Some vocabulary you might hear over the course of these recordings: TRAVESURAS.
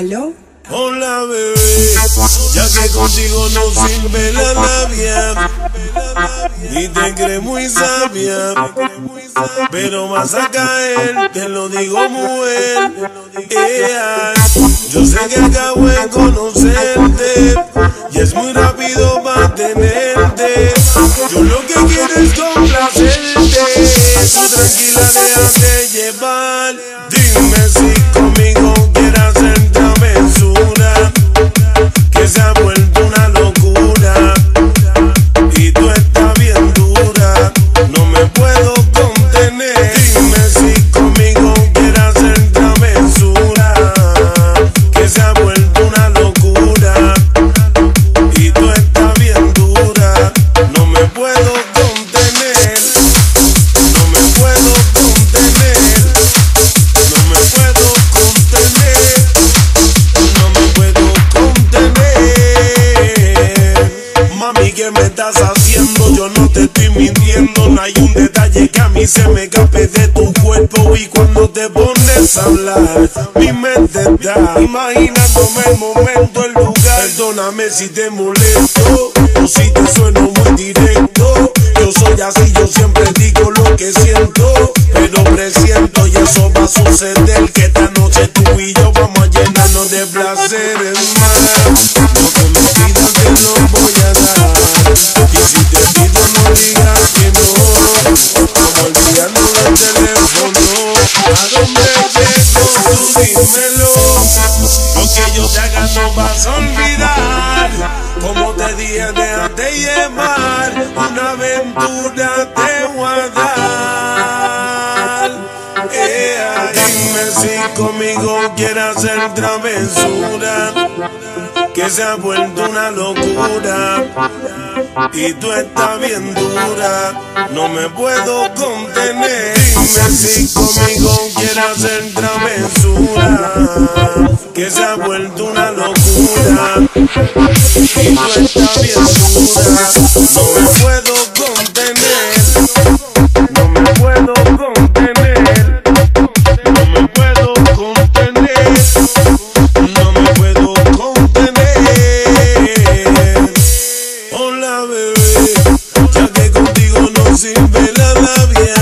¿Aló? Hola, bebé, ya que contigo no sirve la labia y te crees muy sabia, pero vas a caer, te lo digo mujer. Yo sé que acabo de conocerte y es muy rápido mantenerte. Yo lo que quiero es complacerte, tú tranquila, déjate llevar. Dime si conmigo quieras ser travesura, que se ha vuelto una locura y tú estás bien dura, no me puedo contener. Dime si conmigo quieras ser travesura, que se ha vuelto una locura y tú estás bien dura, no me puedo contener, no me puedo contener, no me puedo contener. ¿Qué me estás haciendo? Yo no te estoy mintiendo. No hay un detalle que a mí se me escape de tu cuerpo. Y cuando te pones a hablar, mi mente está imaginándome el momento, el lugar. Perdóname si te molesto o si te sueno muy directo. Yo soy así, yo siempre digo lo que siento, pero presiento y eso va a suceder, que esta noche tú y yo vamos a llenarnos de placeres más. No te me pidas, te lo voy a dar. Y si te pido no digas que no. Como olvidando del teléfono, ¿a dónde llego? Tú dímelo. Lo que yo te haga no vas a olvidar. Como te dije, déjate llevar. Una aventura te voy a dar. Dime si conmigo quieras hacer travesura, que se ha vuelto una locura y tú estás bien dura, no me puedo contener. Dime si conmigo quieras hacer travesura, que se ha vuelto una locura y tú estás bien dura, no me puedo contener, no me puedo contener, no me puedo contener, no me puedo contener. Hola, bebé, ya que contigo no sirve la labia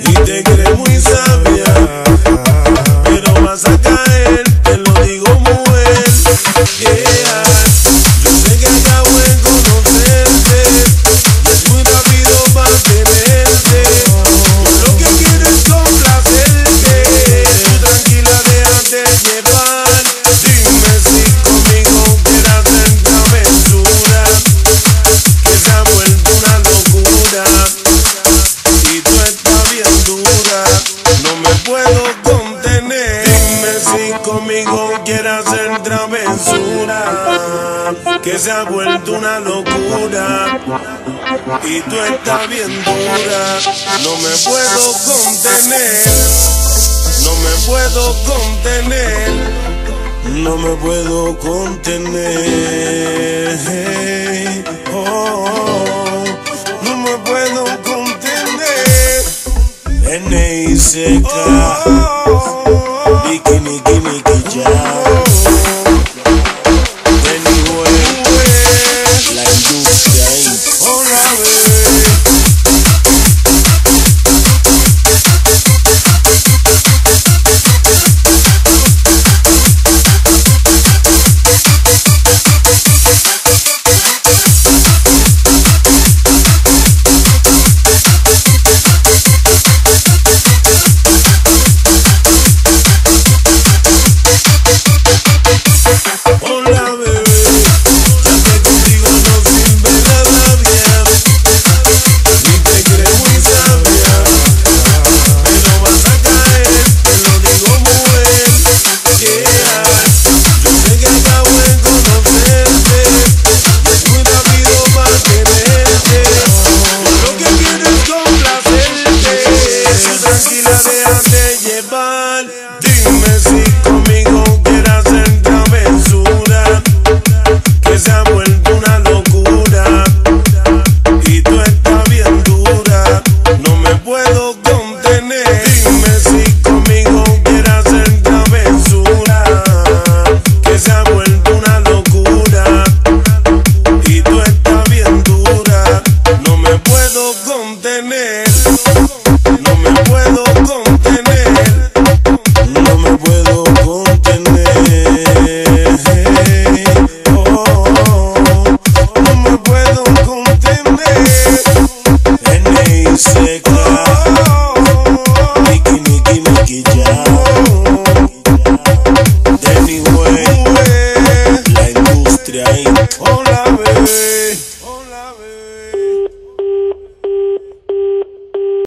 y te crees muy sabia, pero vas a caer, te lo digo mujer. Yo sé que acabo de conocerte, es muy rápido mantenerte. Yo lo que quiero es complacerte, tú tranquila, déjate llevar. Dime si conmigo quieras hacer travesura, que se ha vuelto una locura y tú estás bien dura, no me puedo contener. Dime si conmigo quieras hacer travesura, que se ha vuelto una locura y tú estás bien dura, no me puedo contener, no me puedo contener, no me puedo contener. No me puedo contener. NICK.